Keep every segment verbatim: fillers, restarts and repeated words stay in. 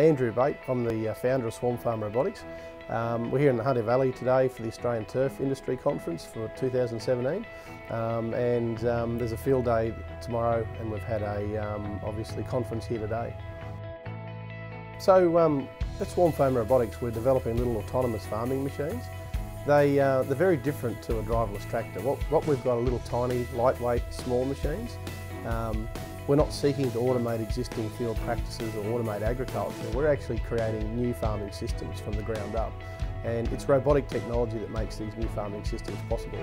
Andrew Bate, I'm the founder of Swarm Farm Robotics. Um, we're here in the Hunter Valley today for the Australian Turf Industry Conference for two thousand seventeen, um, and um, there's a field day tomorrow, and we've had a um, obviously conference here today. So um, at Swarm Farm Robotics we're developing little autonomous farming machines. They, uh, they're very different to a driverless tractor. What, what we've got are little tiny, lightweight, small machines. Um, We're not seeking to automate existing field practices or automate agriculture. We're actually creating new farming systems from the ground up. And it's robotic technology that makes these new farming systems possible.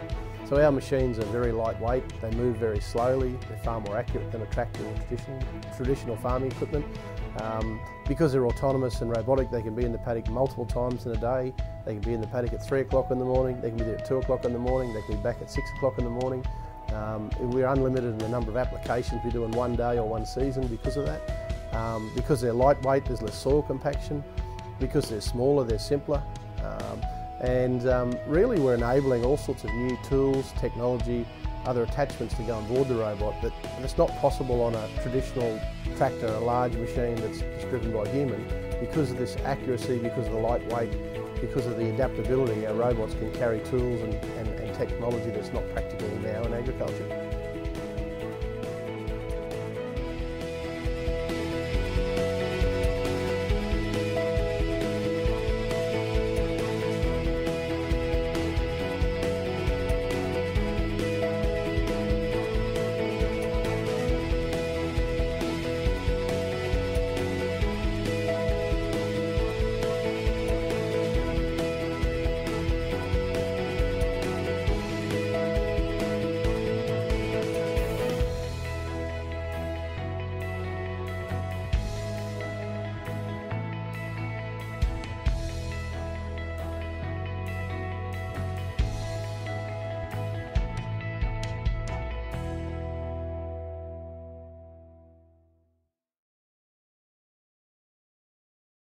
So our machines are very lightweight, they move very slowly, they're far more accurate than a tractor or traditional, traditional farming equipment. Um, because they're autonomous and robotic, they can be in the paddock multiple times in a day. They can be in the paddock at three o'clock in the morning, they can be there at two o'clock in the morning, they can be back at six o'clock in the morning. Um, we're unlimited in the number of applications we do in one day or one season because of that. Um, because they're lightweight, there's less soil compaction. Because they're smaller, they're simpler. Um, and um, really we're enabling all sorts of new tools, technology, other attachments to go on board the robot that it's not possible on a traditional tractor, a large machine that's driven by a human. Because of this accuracy, because of the lightweight, because of the adaptability, our robots can carry tools and, and, and technology that's not practical now in agriculture.